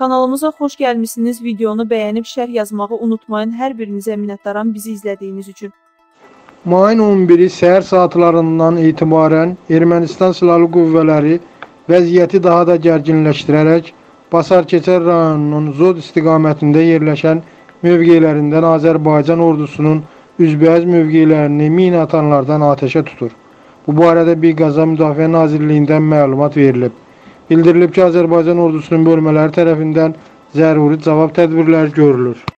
Kanalımıza hoş gelmişsiniz. Videonu beğenip şərh yazmağı unutmayın. Her birinizə minnətdaram bizi izlediğiniz için. Mayın 11-i səhər saatlarından etibarən Ermənistan Silahlı Qüvvələri vəziyyəti daha da gərginləşdirərək Basarkeçər rayonunun Zod istiqamətində yerləşən mövqelərindən Azərbaycan ordusunun üzbəyiz mövqelərini mina atanlardan ateşə tutur. Bu barədə bir qaza Müdafiə Nazirliyindən məlumat verilib. Bildirilib ki, Azərbaycan ordusunun bölmələri tərəfindən zəruri cavab tədbirləri görülür.